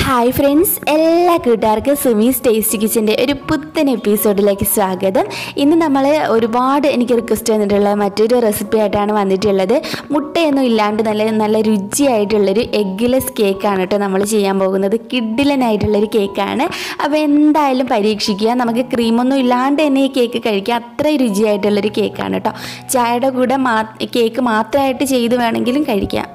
Hi friends, എല്ലാ കൂട്ടുകാർക്കും Sumi's tasty കിച്ചൻ്റെ ഒരു പുത്തൻ എപ്പിസോഡിലേക്ക് സ്വാഗതം. ഇന്ന് നമ്മൾ ഒരുപാട് എനിക്ക് റിക്വസ്റ്റ് വന്നിട്ടുള്ള മറ്റൊരു റെസിപ്പി ആയിട്ടാണ് വന്നിട്ടുള്ളത്. മുട്ടയൊന്നും ഇല്ലാണ്ട് നല്ല രുചിയായിട്ടുള്ളൊരു എഗ്ഗ്ലെസ് കേക്കാണ് കേട്ടോ നമ്മൾ ചെയ്യാൻ പോകുന്നത്. കിഡിലനായിട്ടുള്ളൊരു കേക്കാണ്. അപ്പോൾ എന്തായാലും പരീക്ഷിക്കുക. നമുക്ക് ക്രീമൊന്നും ഇല്ലാണ്ട് തന്നെ ഈ കേക്ക് കഴിക്കുക, അത്ര രുചിയായിട്ടുള്ളൊരു കേക്കാണ് കേട്ടോ. ചായയുടെ കൂടെ കേക്ക് മാത്രമായിട്ട് ചെയ്ത് വേണമെങ്കിലും കഴിക്കാം.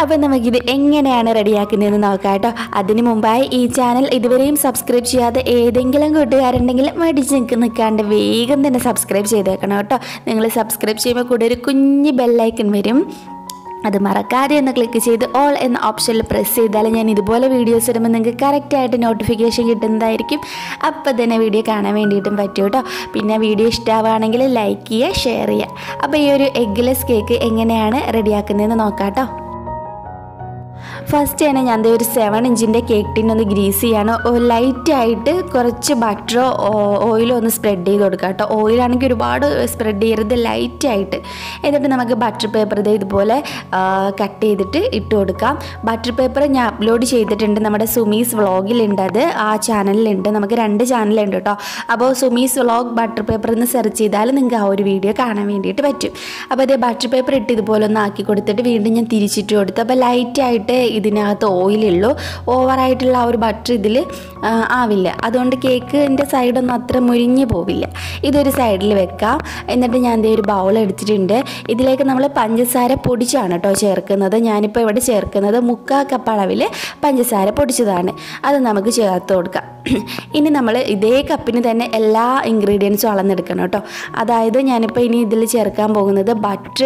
അപ്പോൾ നമുക്കിത് എങ്ങനെയാണ് റെഡിയാക്കുന്നതെന്ന് നോക്കാം കേട്ടോ. അതിന് മുമ്പായി ഈ ചാനൽ ഇതുവരെയും സബ്സ്ക്രൈബ് ചെയ്യാതെ ഏതെങ്കിലും കൂട്ടുകാരുണ്ടെങ്കിൽ മടിച്ച് നിൽക്കാണ്ട് വേഗം തന്നെ സബ്സ്ക്രൈബ് ചെയ്തേക്കണം കേട്ടോ. നിങ്ങൾ സബ്സ്ക്രൈബ് ചെയ്യുമ്പോൾ കൂടെ ഒരു കുഞ്ഞ് ബെല്ലൈക്കൺ വരും, അത് മറക്കാതെ ഒന്ന് ക്ലിക്ക് ചെയ്ത് ഓൾ എന്ന ഓപ്ഷനിൽ പ്രസ് ചെയ്താൽ ഞാൻ ഇതുപോലെ വീഡിയോസ് ഇടുമ്പോൾ നിങ്ങൾക്ക് കറക്റ്റായിട്ട് നോട്ടിഫിക്കേഷൻ കിട്ടുന്നതായിരിക്കും. അപ്പോൾ തന്നെ വീഡിയോ കാണാൻ വേണ്ടിയിട്ടും പറ്റും കേട്ടോ. പിന്നെ വീഡിയോ ഇഷ്ടമാവുകയാണെങ്കിൽ ലൈക്ക് ചെയ്യുക, ഷെയർ ചെയ്യുക. അപ്പോൾ ഈ ഒരു എഗ്ഗ്ലെസ് കേക്ക് എങ്ങനെയാണ് റെഡിയാക്കുന്നതെന്ന് നോക്കാം കേട്ടോ. ഫസ്റ്റ് തന്നെ ഞാൻ ഒരു 7 ഇഞ്ചിൻ്റെ കേക്ക് ടിന്നൊന്ന് ഗ്രീസ് ചെയ്യാണ്. ലൈറ്റായിട്ട് കുറച്ച് ബട്ടറോ ഓയിലോ ഒന്ന് സ്പ്രെഡ് ചെയ്ത് കൊടുക്കുക കേട്ടോ. ഓയിലാണെങ്കിൽ ഒരുപാട് സ്പ്രെഡ് ചെയ്യരുത്, ലൈറ്റായിട്ട്. എന്നിട്ട് നമുക്ക് ബട്ടർ പേപ്പർ ഇതുപോലെ കട്ട് ചെയ്തിട്ട് ഇട്ട് കൊടുക്കാം. ബട്ടർ പേപ്പർ ഞാൻ അപ്ലോഡ് ചെയ്തിട്ടുണ്ട്, നമ്മുടെ സുമീസ് വ്ളോഗിലുണ്ട്, അത് ആ ചാനലിലുണ്ട്. നമുക്ക് 2 ചാനലുണ്ട് കേട്ടോ. അപ്പോൾ സുമീസ് വ്ളോഗ് ബട്ടർ പേപ്പർ എന്ന് സെർച്ച് ചെയ്താൽ നിങ്ങൾക്ക് ആ ഒരു വീഡിയോ കാണാൻ വേണ്ടിയിട്ട് പറ്റും. അപ്പോൾ അതേ ബട്ടർ പേപ്പർ ഇട്ട് ഇതുപോലെ ഒന്ന് ആക്കി കൊടുത്തിട്ട് വീണ്ടും ഞാൻ തിരിച്ചിട്ട് കൊടുത്തു. അപ്പോൾ ലൈറ്റായിട്ട് ഇതിനകത്ത് ഓയിലുള്ളൂ, ഓവറായിട്ടുള്ള ആ ഒരു ബട്ടർ ഇതിൽ ആവില്ല, അതുകൊണ്ട് കേക്കിൻ്റെ സൈഡൊന്നും അത്ര മുരിഞ്ഞ് പോവില്ല. ഇതൊരു സൈഡിൽ വെക്കാം. എന്നിട്ട് ഞാൻ ഒരു ബൗൾ എടുത്തിട്ടുണ്ട്. ഇതിലേക്ക് നമ്മൾ പഞ്ചസാര പൊടിച്ചാണ് കേട്ടോ ചേർക്കുന്നത്. ഞാനിപ്പോൾ ഇവിടെ ചേർക്കുന്നത് 1/4 കപ്പ് അളവിൽ പഞ്ചസാര പൊടിച്ചതാണ്, അത് നമുക്ക് ചേർത്ത് കൊടുക്കാം. ഇനി നമ്മൾ ഇതേ കപ്പിന് തന്നെ എല്ലാ ഇൻഗ്രീഡിയൻസും അളന്നെടുക്കണം കേട്ടോ. അതായത് ഞാനിപ്പോൾ ഇനി ഇതിൽ ചേർക്കാൻ പോകുന്നത് ബട്ടർ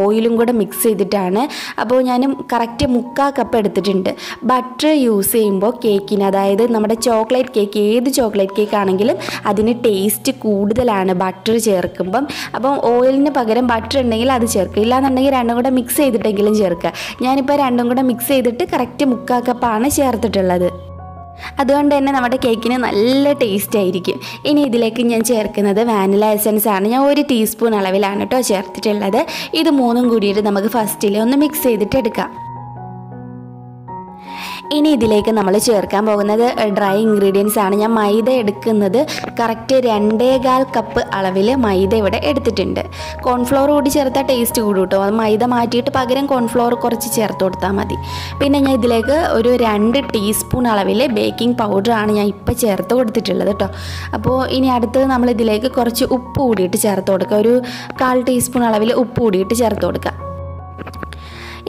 ഓയിലും കൂടെ മിക്സ് ചെയ്തിട്ടാണ്. അപ്പോൾ ഞാൻ കറക്റ്റ് 1/4 കപ്പ് എടുത്തിട്ടുണ്ട്. ബട്ടർ യൂസ് ചെയ്യുമ്പോൾ കേക്കിന്, അതായത് നമ്മുടെ ചോക്ലേറ്റ് കേക്ക്, ഏത് ചോക്ലേറ്റ് കേക്ക് ആണെങ്കിലും അതിന് ടേസ്റ്റ് കൂടുതലാണ് ബട്ടർ ചേർക്കുമ്പം. അപ്പം ഓയിലിന് പകരം ബട്ടർ ഉണ്ടെങ്കിൽ അത് ചേർക്കുക, ഇല്ലാന്നുണ്ടെങ്കിൽ രണ്ടും കൂടെ മിക്സ് ചെയ്തിട്ടെങ്കിലും ചേർക്കുക. ഞാനിപ്പോൾ രണ്ടും കൂടെ മിക്സ് ചെയ്തിട്ട് കറക്റ്റ് 1/4 കപ്പാണ് ചേർത്തിട്ടുള്ളത്. അതുകൊണ്ട് തന്നെ നമ്മുടെ കേക്കിന് നല്ല ടേസ്റ്റ് ആയിരിക്കും. ഇനി ഇതിലേക്ക് ഞാൻ ചേർക്കുന്നത് വാനില എസൻസ് ആണ്. ഞാൻ 1 ടീസ്പൂൺ അളവിലാണ് കേട്ടോ ചേർത്തിട്ടുള്ളത്. ഇത് മൂന്നും കൂടിയിട്ട് നമുക്ക് ഫസ്റ്റിൽ ഒന്ന് മിക്സ് ചെയ്തിട്ട് എടുക്കാം. ഇനി ഇതിലേക്ക് നമ്മൾ ചേർക്കാൻ പോകുന്നത് ഡ്രൈ ഇൻഗ്രീഡിയൻസ് ആണ്. ഞാൻ മൈദ എടുക്കുന്നത് കറക്റ്റ് 2/4 കപ്പ് അളവിൽ മൈദ ഇവിടെ എടുത്തിട്ടുണ്ട്. കോൺഫ്ലോർ കൂടി ചേർത്താൽ ടേസ്റ്റ് കൂടും കേട്ടോ. അത് മൈദ മാറ്റിയിട്ട് പകരം കോൺഫ്ലോർ കുറച്ച് ചേർത്ത് കൊടുത്താൽ മതി. പിന്നെ ഞാൻ ഇതിലേക്ക് ഒരു 2 ടീസ്പൂൺ അളവിൽ ബേക്കിംഗ് പൗഡറാണ് ഞാൻ ഇപ്പോൾ ചേർത്ത് കൊടുത്തിട്ടുള്ളത് കേട്ടോ. അപ്പോൾ ഇനി അടുത്തത് നമ്മൾ ഇതിലേക്ക് കുറച്ച് ഉപ്പ് കൂടിയിട്ട് ചേർത്ത് കൊടുക്കുക. ഒരു 1/4 ടീസ്പൂൺ അളവിൽ ഉപ്പ് കൂടിയിട്ട് ചേർത്ത് കൊടുക്കുക.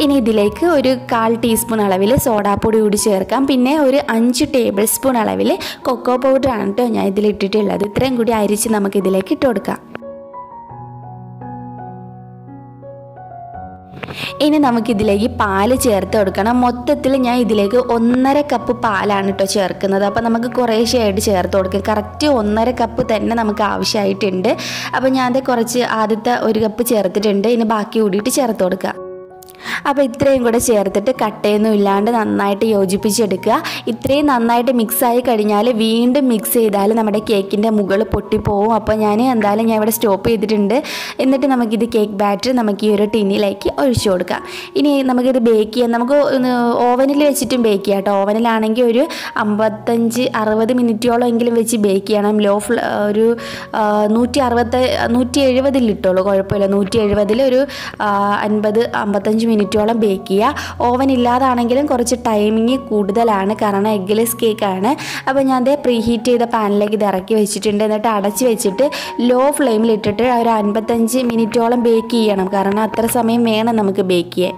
ഇനി ഇതിലേക്ക് ഒരു 1/4 ടീസ്പൂൺ അളവിൽ സോഡാപ്പൊടി കൂടി ചേർക്കാം. പിന്നെ ഒരു 5 ടേബിൾ സ്പൂൺ അളവിൽ കൊക്കോ പൗഡറാണ് കേട്ടോ ഞാൻ ഇതിലിട്ടിട്ടുള്ളത്. ഇത്രയും കൂടി അരിച്ച് നമുക്ക് ഇതിലേക്ക് ഇട്ട് കൊടുക്കാം. ഇനി നമുക്കിതിലേക്ക് പാല് ചേർത്ത് കൊടുക്കണം. മൊത്തത്തിൽ ഞാൻ ഇതിലേക്ക് 1/2 കപ്പ് പാലാണ് കേട്ടോ ചേർക്കുന്നത്. അപ്പോൾ നമുക്ക് കുറേശ്ശെയായിട്ട് ചേർത്ത് കൊടുക്കാം. കറക്റ്റ് 1/2 കപ്പ് തന്നെ നമുക്ക് ആവശ്യമായിട്ടുണ്ട്. അപ്പോൾ ഞാനത് കുറച്ച് ആദ്യത്തെ 1 കപ്പ് ചേർത്തിട്ടുണ്ട്. ഇനി ബാക്കി കൂടിയിട്ട് ചേർത്ത് കൊടുക്കുക. അപ്പോൾ ഇത്രയും കൂടെ ചേർത്തിട്ട് കട്ടയൊന്നും ഇല്ലാണ്ട് നന്നായിട്ട് യോജിപ്പിച്ചെടുക്കുക. ഇത്രയും നന്നായിട്ട് മിക്സായി കഴിഞ്ഞാൽ വീണ്ടും മിക്സ് ചെയ്താൽ നമ്മുടെ കേക്കിൻ്റെ മുകൾ പൊട്ടിപ്പോവും. അപ്പോൾ ഞാൻ ഇവിടെ സ്റ്റോപ്പ് ചെയ്തിട്ടുണ്ട്. എന്നിട്ട് നമുക്കിത് കേക്ക് ബാറ്റർ നമുക്ക് ഈ ഒരു ടിന്നിലേക്ക് ഒഴിച്ചു കൊടുക്കാം. ഇനി നമുക്കിത് ബേക്ക് ചെയ്യാം. നമുക്ക് ഓവനിൽ വെച്ചിട്ടും ബേക്ക് ചെയ്യാം കേട്ടോ. ഓവനിലാണെങ്കിൽ ഒരു 55-60 മിനിറ്റോളം എങ്കിലും വെച്ച് ബേക്ക് ചെയ്യണം. ഒരു 170 ഇട്ടോളൂ, കുഴപ്പമില്ല. 170 ഒരു 50-55 മിനിറ്റോളം ബേക്ക് ചെയ്യുക. ഓവൻ ഇല്ലാതാണെങ്കിലും കുറച്ച് ടൈമിങ് കൂടുതലാണ്, കാരണം എഗ്ഗ്ലെസ് കേക്കാണ്. അപ്പോൾ ഞാൻ അത് പ്രീ ഹീറ്റ് ചെയ്ത പാനിലേക്ക് ഇത് ഇറക്കി വെച്ചിട്ടുണ്ട്. എന്നിട്ട് അടച്ച് വെച്ചിട്ട് ലോ ഫ്ലെയിമിലിട്ടിട്ട് ഒരു 55 മിനിറ്റോളം ബേക്ക് ചെയ്യണം, കാരണം അത്ര സമയം വേണം നമുക്ക് ബേക്ക് ചെയ്യാൻ.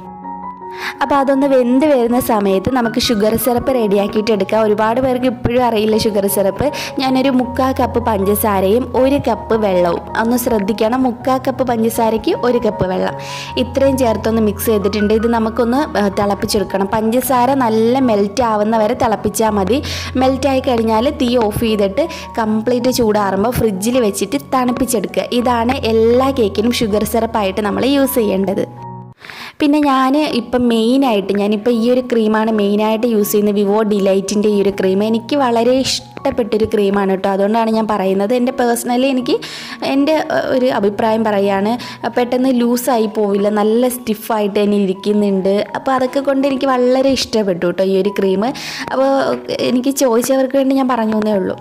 അപ്പോൾ അതൊന്ന് വെന്ത് വരുന്ന സമയത്ത് നമുക്ക് ഷുഗർ സിറപ്പ് റെഡിയാക്കിയിട്ട് എടുക്കാം. ഒരുപാട് പേർക്ക് ഇപ്പോഴും അറിയില്ല ഷുഗർ സിറപ്പ്. ഞാനൊരു 1/4 കപ്പ് പഞ്ചസാരയും 1 കപ്പ് വെള്ളവും, ഒന്ന് ശ്രദ്ധിക്കണം, 1/4 കപ്പ് പഞ്ചസാരയ്ക്ക് 1 കപ്പ് വെള്ളം, ഇത്രയും ചേർത്തൊന്ന് മിക്സ് ചെയ്തിട്ടുണ്ട്. ഇത് നമുക്കൊന്ന് തിളപ്പിച്ചെടുക്കണം. പഞ്ചസാര നല്ല മെൽറ്റ് ആവുന്ന വരെ തിളപ്പിച്ചാൽ മതി. മെൽറ്റായി കഴിഞ്ഞാൽ തീ ഓഫ് ചെയ്തിട്ട് കംപ്ലീറ്റ് ചൂടാറുമ്പോൾ ഫ്രിഡ്ജിൽ വെച്ചിട്ട് തണുപ്പിച്ചെടുക്കുക. ഇതാണ് എല്ലാ കേക്കിനും ഷുഗർ സിറപ്പായിട്ട് നമ്മൾ യൂസ് ചെയ്യേണ്ടത്. പിന്നെ ഞാനിപ്പോൾ ഈ ഒരു ക്രീമാണ് മെയിനായിട്ട് യൂസ് ചെയ്യുന്നത്, വിവോ ഡിലൈറ്റിൻ്റെ ഈ ഒരു ക്രീം. എനിക്ക് വളരെ ഇഷ്ടപ്പെട്ടൊരു ക്രീമാണ് കേട്ടോ. അതുകൊണ്ടാണ് ഞാൻ പറയുന്നത്. എൻ്റെ പേഴ്സണലി എനിക്ക് എൻ്റെ ഒരു അഭിപ്രായം പറയുകയാണ്, പെട്ടെന്ന് ലൂസായി പോവില്ല, നല്ല സ്റ്റിഫായിട്ട് തന്നെ ഇരിക്കുന്നുണ്ട്. അപ്പോൾ അതൊക്കെ കൊണ്ട് എനിക്ക് വളരെ ഇഷ്ടപ്പെട്ടു കേട്ടോ ഈ ഒരു ക്രീം. അപ്പോൾ എനിക്ക് ചോദിച്ചവർക്ക് വേണ്ടി ഞാൻ പറഞ്ഞു എന്നേ ഉള്ളൂ.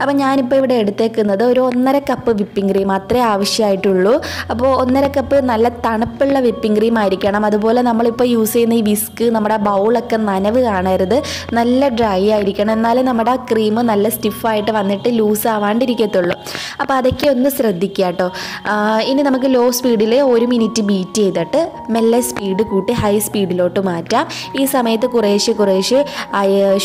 അപ്പോൾ ഞാനിപ്പോൾ ഇവിടെ എടുത്തേക്കുന്നത് ഒരു 1.5 കപ്പ് വിപ്പിംഗ് ക്രീം അത്രേ ആവശ്യമായിട്ടുള്ളൂ. അപ്പോൾ 1.5 കപ്പ് നല്ല തണുപ്പുള്ള വിപ്പിംഗ് ക്രീം ആയിരിക്കണം. അതുപോലെ നമ്മളിപ്പോൾ യൂസ് ചെയ്യുന്ന ഈ വിസ്ക് നമ്മുടെ ബൗളൊക്കെ നനവ് കാണരുത്, നല്ല ഡ്രൈ ആയിരിക്കണം. എന്നാലേ നമ്മുടെ ആ ക്രീം നല്ല സ്റ്റിഫായിട്ട് വന്നിട്ട് ലൂസ് ആവാണ്ടിരിക്കത്തുള്ളൂ. അപ്പോൾ അതൊക്കെ ഒന്ന് ശ്രദ്ധിക്കുക കേട്ടോ. ഇനി നമുക്ക് ലോ സ്പീഡിൽ 1 മിനിറ്റ് ബീറ്റ് ചെയ്തിട്ട് മെല്ലെ സ്പീഡ് കൂട്ടി ഹൈ സ്പീഡിലോട്ട് മാറ്റാം. ഈ സമയത്ത് കുറേശ്ശെ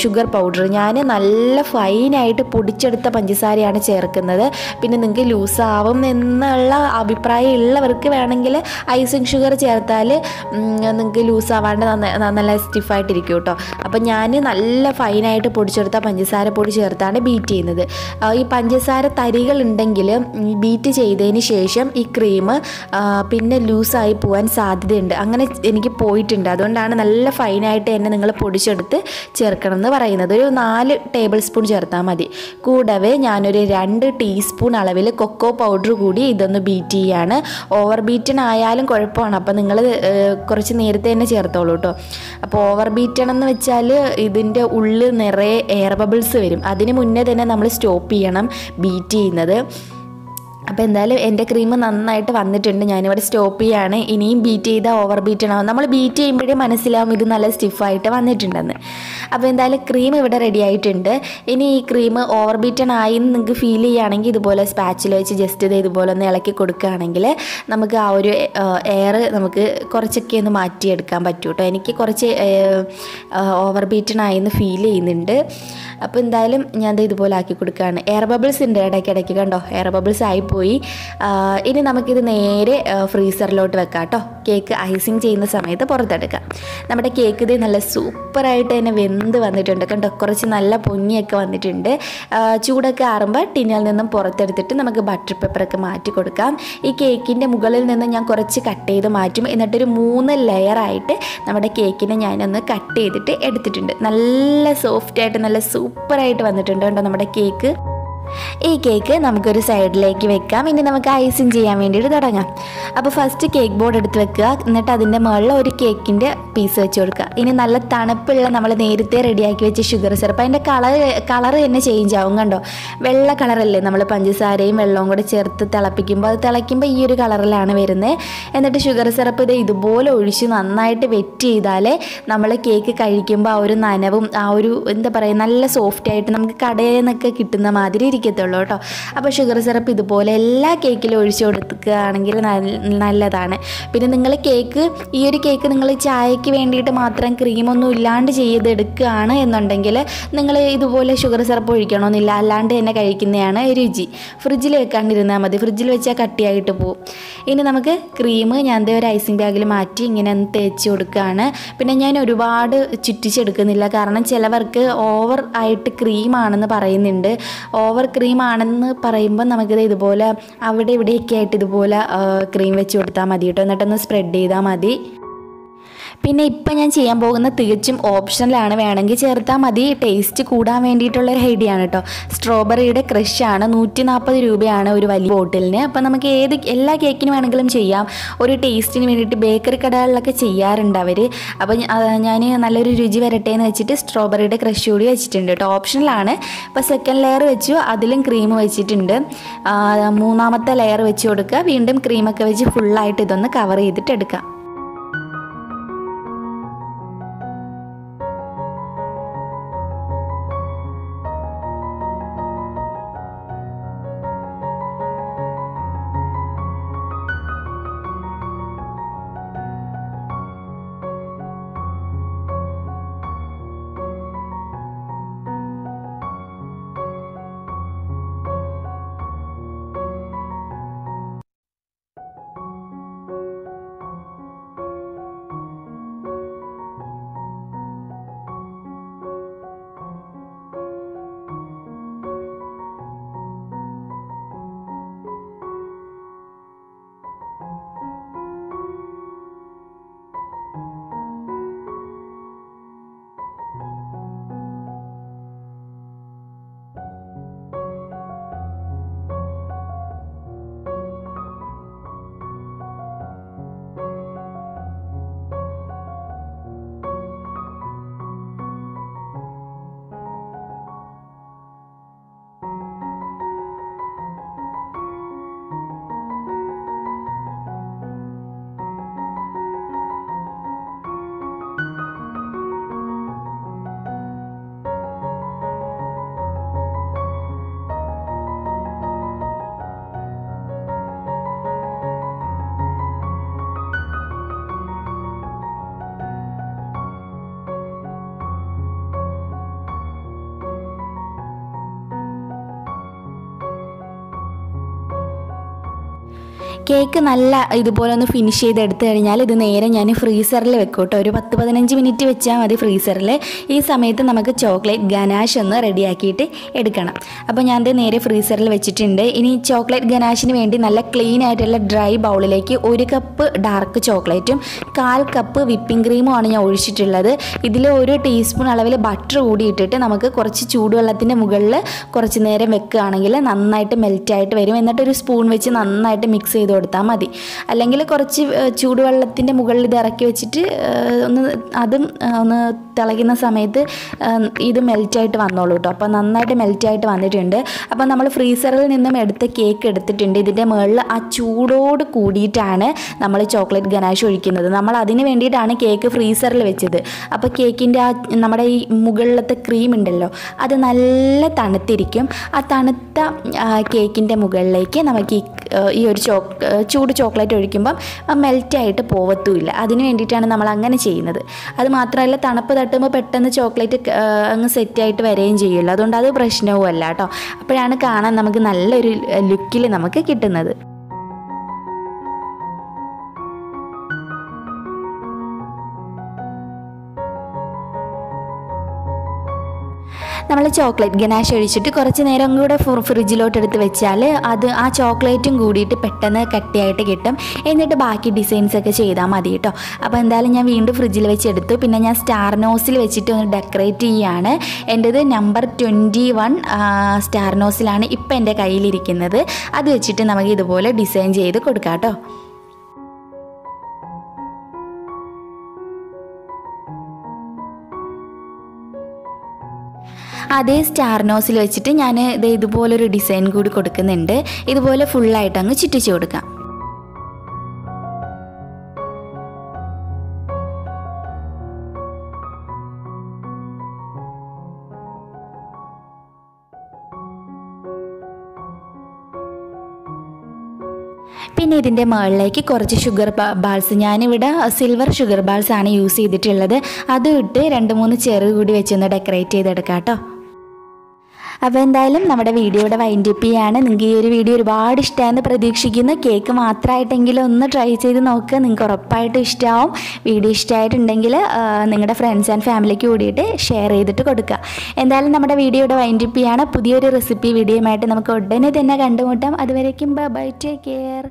ഷുഗർ പൗഡർ, ഞാൻ നല്ല ഫൈനായിട്ട് പൊടിച്ചെടുത്ത പഞ്ചസാരയാണ് ചേർക്കുന്നത്. പിന്നെ നിങ്ങൾക്ക് ലൂസാവും എന്നുള്ള അഭിപ്രായം ഉള്ളവർക്ക് വേണമെങ്കിൽ ഐസിങ് ഷുഗർ ചേർത്താൽ നിങ്ങൾക്ക് ലൂസാവാണ്ട് നല്ല സ്റ്റിഫായിട്ടിരിക്കും കേട്ടോ. അപ്പം ഞാൻ നല്ല ഫൈനായിട്ട് പൊടിച്ചെടുത്ത പഞ്ചസാര പൊടി ചേർത്താണ് ബീറ്റ് ചെയ്യുന്നത്. ഈ പഞ്ചസാര തരികൾ ഉണ്ടെങ്കിൽ ബീറ്റ് ചെയ്തതിന് ശേഷം ഈ ക്രീം പിന്നെ ലൂസായി പോകാൻ സാധ്യതയുണ്ട്. അങ്ങനെ എനിക്ക് പോയിട്ടുണ്ട്. അതുകൊണ്ടാണ് നല്ല ഫൈനായിട്ട് തന്നെ നിങ്ങൾ പൊടിച്ചെടുത്ത് ചേർക്കണം എന്ന് പറയുന്നത്. ഒരു 4 ടേബിൾ സ്പൂൺ ചേർത്താൽ മതി. കൂടവേ ഞാനൊരു 2 ടീസ്പൂൺ അളവിൽ കൊക്കോ പൗഡർ കൂടി ഇതൊന്ന് ബീറ്റ് ചെയ്യാണ്. ഓവർ ബീറ്റൺ ആയാലും കുഴപ്പമാണ്. അപ്പോൾ നിങ്ങൾ കുറച്ച് നേരത്തെ തന്നെ ചേർത്തോളൂ കേട്ടോ. അപ്പോൾ ഓവർ ബീറ്റൺ എന്ന് വെച്ചാൽ ഇതിൻ്റെ ഉള്ളിൽ നിറയെ എയർ ബബിൾസ് വരും. അതിന് മുന്നേ തന്നെ നമ്മൾ സ്റ്റോപ്പ് ചെയ്യണം ബീറ്റ് ചെയ്യുന്നത്. അപ്പോൾ എന്തായാലും എൻ്റെ ക്രീം നന്നായിട്ട് വന്നിട്ടുണ്ട്. ഞാനിവിടെ സ്റ്റോപ്പ് ചെയ്യാണ്. ഇനിയും ബീറ്റ് ചെയ്താൽ ഓവർ ബീറ്റഡ് ആവും. നമ്മൾ ബീറ്റ് ചെയ്യുമ്പോഴേ മനസ്സിലാവും ഇത് നല്ല സ്റ്റിഫായിട്ട് വന്നിട്ടുണ്ടെന്ന്. അപ്പോൾ എന്തായാലും ക്രീം ഇവിടെ റെഡി ആയിട്ടുണ്ട്. ഇനി ഈ ക്രീം ഓവർ ബീറ്റഡ് ആയി എന്ന് നിങ്ങൾക്ക് ഫീൽ ചെയ്യുകയാണെങ്കിൽ ഇതുപോലെ സ്പാച്ചിൽ വെച്ച് ജസ്റ്റ് ഇത് ഇതുപോലെ ഒന്ന് ഇളക്കി കൊടുക്കുകയാണെങ്കിൽ നമുക്ക് ആ ഒരു എയർ നമുക്ക് കുറച്ചൊക്കെ ഒന്ന് മാറ്റിയെടുക്കാൻ പറ്റും കേട്ടോ. എനിക്ക് കുറച്ച് ഓവർ ബീറ്റഡ് ആയി എന്ന് ഫീൽ ചെയ്യുന്നുണ്ട്. അപ്പോൾ എന്തായാലും ഞാൻ ഇത് ഇതുപോലെ ആക്കി കൊടുക്കുകയാണ്. എയർ ബബിൾസ് ഉണ്ട് ഇടയ്ക്കിടയ്ക്ക് കണ്ടോ, എയർ ബബിൾസ് ആയിപ്പോയി. ഇനി നമുക്കിത് നേരെ ഫ്രീസറിലോട്ട് വെക്കാം കേട്ടോ. കേക്ക് ഐസിങ് ചെയ്യുന്ന സമയത്ത് പുറത്തെടുക്കാം. നമ്മുടെ കേക്ക് ഇത് നല്ല സൂപ്പറായിട്ട് തന്നെ വെന്ത് വന്നിട്ടുണ്ട് കണ്ടോ. കുറച്ച് നല്ല പൊങ്ങിയൊക്കെ വന്നിട്ടുണ്ട്. ചൂടൊക്കെ ആറുമ്പോൾ ടിന്നിൽ നിന്നും പുറത്തെടുത്തിട്ട് നമുക്ക് ബട്ടർ പേപ്പറൊക്കെ മാറ്റി കൊടുക്കാം. ഈ കേക്കിൻ്റെ മുകളിൽ നിന്ന് ഞാൻ കുറച്ച് കട്ട് ചെയ്ത് മാറ്റും. എന്നിട്ടൊരു 3 ലെയറായിട്ട് നമ്മുടെ കേക്കിനെ ഞാനൊന്ന് കട്ട് ചെയ്തിട്ട് എടുത്തിട്ടുണ്ട്. നല്ല സോഫ്റ്റായിട്ട് നല്ല സൂപ്പറായിട്ട് വന്നിട്ടുണ്ട് കേട്ടോ നമ്മുടെ കേക്ക്. ഈ കേക്ക് നമുക്കൊരു സൈഡിലേക്ക് വെക്കാം. ഇനി നമുക്ക് ഐസിങ് ചെയ്യാൻ വേണ്ടിയിട്ട് തുടങ്ങാം. അപ്പോൾ ഫസ്റ്റ് കേക്ക് ബോർഡ് എടുത്ത് വെക്കുക. എന്നിട്ട് അതിൻ്റെ മുകളിൽ ഒരു കേക്കിൻ്റെ പീസ് വെച്ച് കൊടുക്കുക. ഇനി നല്ല തണുപ്പുള്ള നമ്മൾ നേരത്തെ റെഡിയാക്കി വെച്ച് ഷുഗർ സിറപ്പ്, അതിൻ്റെ കളർ തന്നെ ചേഞ്ച് ആവും കണ്ടോ. വെള്ള കളറല്ലേ നമ്മൾ പഞ്ചസാരയും വെള്ളവും കൂടെ ചേർത്ത് തിളപ്പിക്കുമ്പോൾ, അത് തിളയ്ക്കുമ്പോൾ ഈ ഒരു കളറിലാണ് വരുന്നത്. എന്നിട്ട് ഷുഗർ സിറപ്പ് ഇത് ഇതുപോലെ ഒഴിച്ച് നന്നായിട്ട് വെറ്റ് ചെയ്താലേ നമ്മൾ കേക്ക് കഴിക്കുമ്പോൾ ആ ഒരു നനവും ആ ഒരു എന്താ പറയുക നല്ല സോഫ്റ്റായിട്ട് നമുക്ക് കടയിൽ നിന്നൊക്കെ കിട്ടുന്ന മാതിരി ുള്ളൂ കേട്ടോ. അപ്പോൾ ഷുഗർ സിറപ്പ് ഇതുപോലെ എല്ലാ കേക്കിലും ഒഴിച്ചു കൊടുക്കുകയാണെങ്കിൽ നല്ലതാണ്. പിന്നെ നിങ്ങൾ കേക്ക് ഈ ഒരു കേക്ക് നിങ്ങൾ ചായയ്ക്ക് വേണ്ടിയിട്ട് മാത്രം ക്രീമൊന്നും ഇല്ലാണ്ട് ചെയ്തെടുക്കുകയാണ് എന്നുണ്ടെങ്കിൽ നിങ്ങൾ ഇതുപോലെ ഷുഗർ സിറപ്പ് ഒഴിക്കണമെന്നില്ല, അല്ലാണ്ട് തന്നെ കഴിക്കുന്നതാണ് രുചി. ഫ്രിഡ്ജിൽ വെക്കാണ്ടിരുന്നാൽ മതി, ഫ്രിഡ്ജിൽ വെച്ചാൽ കട്ടിയായിട്ട് പോവും. ഇനി നമുക്ക് ക്രീം ഞാൻ ഒരു ഐസിങ് ബാഗിൽ മാറ്റി ഇങ്ങനെ തേച്ച് കൊടുക്കുകയാണ്. പിന്നെ ഞാൻ ഒരുപാട് ചുറ്റിച്ചെടുക്കുന്നില്ല, കാരണം ചിലവർക്ക് ഓവർ ആയിട്ട് ക്രീമാണെന്ന് പറയുന്നുണ്ട്. ഓവർ ക്രീമാണെന്ന് പറയുമ്പോൾ നമുക്കിത് ഇതുപോലെ അവിടെ ഇവിടെയൊക്കെ ആയിട്ട് ഇതുപോലെ ക്രീം വെച്ച് കൊടുത്താൽ മതി കേട്ടോ. എന്നിട്ടൊന്ന് സ്പ്രെഡ് ചെയ്താൽ മതി. പിന്നെ ഇപ്പം ഞാൻ ചെയ്യാൻ പോകുന്ന തികച്ചും ഓപ്ഷനിലാണ്, വേണമെങ്കിൽ ചേർത്താൽ മതി. ടേസ്റ്റ് കൂടാൻ വേണ്ടിയിട്ടുള്ളൊരു ഐഡിയയാണ് കേട്ടോ. സ്ട്രോബെറിയുടെ ക്രഷാണ്. 140 രൂപയാണ് ഒരു വലിയ ബോട്ടിലിന്. അപ്പം നമുക്ക് എല്ലാ കേക്കിനും വേണമെങ്കിലും ചെയ്യാം. ഒരു ടേസ്റ്റിന് വേണ്ടിയിട്ട് ബേക്കറി കടകളിലൊക്കെ ചെയ്യാറുണ്ട് അവർ. അപ്പം ഞാൻ നല്ലൊരു രുചി വരട്ടെ എന്ന് വെച്ചിട്ട് സ്ട്രോബെറിയുടെ ക്രഷ് കൂടി വെച്ചിട്ടുണ്ട് കേട്ടോ. ഓപ്ഷനിലാണ്. അപ്പോൾ 2nd ലെയർ വെച്ചു, അതിലും ക്രീം വെച്ചിട്ടുണ്ട്. 3ാമത്തെ ലെയർ വെച്ച് കൊടുക്കുക. വീണ്ടും ക്രീമൊക്കെ വെച്ച് ഫുള്ളായിട്ട് ഇതൊന്ന് കവർ ചെയ്തിട്ട് എടുക്കാം. കേക്ക് നല്ല ഇതുപോലെ ഒന്ന് ഫിനിഷ് ചെയ്തെടുത്ത് കഴിഞ്ഞാൽ ഇത് നേരെ ഞാൻ ഫ്രീസറിൽ വെക്കോട്ടോ. ഒരു 10-15 മിനിറ്റ് വെച്ചാൽ മതി ഫ്രീസറിൽ. ഈ സമയത്ത് നമുക്ക് ചോക്ലേറ്റ് ഗനാഷ് ഒന്ന് റെഡിയാക്കിയിട്ട് എടുക്കണം. അപ്പോൾ ഞാൻ ഇത് നേരെ ഫ്രീസറിൽ വെച്ചിട്ടുണ്ട്. ഇനി ചോക്ലേറ്റ് ഗനാഷിന് വേണ്ടി നല്ല ക്ലീൻ ആയിട്ടുള്ള ഡ്രൈ ബൗളിലേക്ക് 1 കപ്പ് ഡാർക്ക് ചോക്ലേറ്റും 1/4 കപ്പ് വിപ്പിംഗ് ക്രീമുമാണ് ഞാൻ ഒഴിച്ചിട്ടുള്ളത്. ഇതിൽ 1 ടീസ്പൂൺ അളവിൽ ബട്ടർ കൂടി ഇട്ടിട്ട് നമുക്ക് കുറച്ച് ചൂടുവെള്ളത്തിൻ്റെ മുകളിൽ കുറച്ച് നേരം വെക്കുകയാണെങ്കിൽ നന്നായിട്ട് മെൽറ്റായിട്ട് വരും. എന്നിട്ടൊരു സ്പൂൺ വെച്ച് നന്നായിട്ട് മിക്സ് ചെയ്ത് കൊടുത്താൽ മതി. അല്ലെങ്കിൽ കുറച്ച് ചൂടുവെള്ളത്തിൻ്റെ മുകളിൽ ഇത് ഇറക്കി വെച്ചിട്ട് ഒന്ന് തിളയ്ക്കുന്ന സമയത്ത് ഇത് മെൽറ്റായിട്ട് വന്നോളൂ കേട്ടോ. അപ്പോൾ നന്നായിട്ട് മെൽറ്റായിട്ട് വന്നിട്ടുണ്ട്. അപ്പോൾ നമ്മൾ ഫ്രീസറിൽ നിന്നും എടുത്ത കേക്ക് എടുത്തിട്ടുണ്ട്. ഇതിൻ്റെ മുകളിൽ ആ ചൂടോട് കൂടിയിട്ടാണ് നമ്മൾ ചോക്ലേറ്റ് ഗനാഷ് ഒഴിക്കുന്നത്. നമ്മൾ അതിന് വേണ്ടിയിട്ടാണ് കേക്ക് ഫ്രീസറിൽ വെച്ചത്. അപ്പോൾ കേക്കിൻ്റെ ആ നമ്മുടെ ഈ മുകളിലത്തെ ക്രീം ഉണ്ടല്ലോ, അത് നല്ല തണുത്തിരിക്കും. ആ തണുത്ത കേക്കിൻ്റെ മുകളിലേക്ക് നമുക്ക് ഈ ഒരു ചൂട് ചോക്ലേറ്റ് ഒഴിക്കുമ്പം മെൽറ്റായിട്ട് പോവത്തുമില്ല. അതിന് വേണ്ടിയിട്ടാണ് നമ്മൾ അങ്ങനെ ചെയ്യുന്നത്. അത് മാത്രമല്ല തണുപ്പ് തട്ടുമ്പോൾ പെട്ടെന്ന് ചോക്ലേറ്റ് അങ്ങ് സെറ്റായിട്ട് വരികയും ചെയ്യുമല്ലോ. അതുകൊണ്ട് അത് പ്രശ്നവുമല്ല കേട്ടോ. അപ്പോഴാണ് കാണാൻ നമുക്ക് നല്ലൊരു ലുക്കിൽ നമുക്ക് കിട്ടുന്നത്. നമ്മൾ ചോക്ലേറ്റ് ഗനാഷ് ഒഴിച്ചിട്ട് കുറച്ച് നേരം കൂടെ ഫ്രിഡ്ജിലോട്ട് എടുത്ത് വെച്ചാൽ ആ ചോക്ലേറ്റും കൂടിയിട്ട് പെട്ടെന്ന് കട്ടിയായിട്ട് കിട്ടും. എന്നിട്ട് ബാക്കി ഡിസൈൻസൊക്കെ ചെയ്താൽ മതി കേട്ടോ. അപ്പോൾ എന്തായാലും ഞാൻ വീണ്ടും ഫ്രിഡ്ജിൽ വെച്ചെടുത്തു. പിന്നെ ഞാൻ സ്റ്റാർ നോസിൽ വെച്ചിട്ട് ഒന്ന് ഡെക്കറേറ്റ് ചെയ്യുകയാണ്. എൻ്റേത് നമ്പർ 21 സ്റ്റാർ നോസിലാണ് ഇപ്പോൾ എൻ്റെ കയ്യിലിരിക്കുന്നത്. അത് വെച്ചിട്ട് നമുക്ക് ഇതുപോലെ ഡിസൈൻ ചെയ്ത് കൊടുക്കാം കേട്ടോ. അതേ സ്റ്റാർ നോസിൽ വെച്ചിട്ട് ഞാൻ ഇതുപോലൊരു ഡിസൈൻ കൂടി കൊടുക്കുന്നുണ്ട്. ഇതുപോലെ ഫുള്ളായിട്ട് അങ്ങ് ചുറ്റിച്ച് കൊടുക്കാം. പിന്നെ ഇതിൻ്റെ മുകളിലേക്ക് കുറച്ച് ഷുഗർ ബാൾസ്, ഞാനിവിടെ സിൽവർ ഷുഗർ ബാൾസ് ആണ് യൂസ് ചെയ്തിട്ടുള്ളത്. അതും ഇട്ട് 2-3 ചെറു കൂടി വെച്ചൊന്ന് ഡെക്കറേറ്റ് ചെയ്തെടുക്കാം കേട്ടോ. അപ്പോൾ എന്തായാലും നമ്മുടെ വീഡിയോയുടെ വൈൻഡപ്പ് ചെയ്യാണ്. നിങ്ങൾക്ക് ഈ ഒരു വീഡിയോ ഒരുപാട് ഇഷ്ടമായെന്ന് പ്രതീക്ഷിക്കുന്നു. കേക്ക് മാത്രമായിട്ടെങ്കിലും ഒന്ന് ട്രൈ ചെയ്ത് നോക്കുക. നിങ്ങൾക്ക് ഉറപ്പായിട്ടും ഇഷ്ടമാവും. വീഡിയോ ഇഷ്ടമായിട്ടുണ്ടെങ്കിൽ നിങ്ങളുടെ ഫ്രണ്ട്സ് ആൻഡ് ഫാമിലിക്ക് കൂടിയിട്ട് ഷെയർ ചെയ്തിട്ട് കൊടുക്കുക. എന്തായാലും നമ്മുടെ വീഡിയോയുടെ വൈൻഡപ്പ് ചെയ്യാണ്. പുതിയൊരു റെസിപ്പി വീഡിയോയുമായിട്ട് നമുക്ക് ഉടനെ തന്നെ കണ്ടുമുട്ടാം. അതുവരേക്കും ബൈ, ടേക്ക് കെയർ.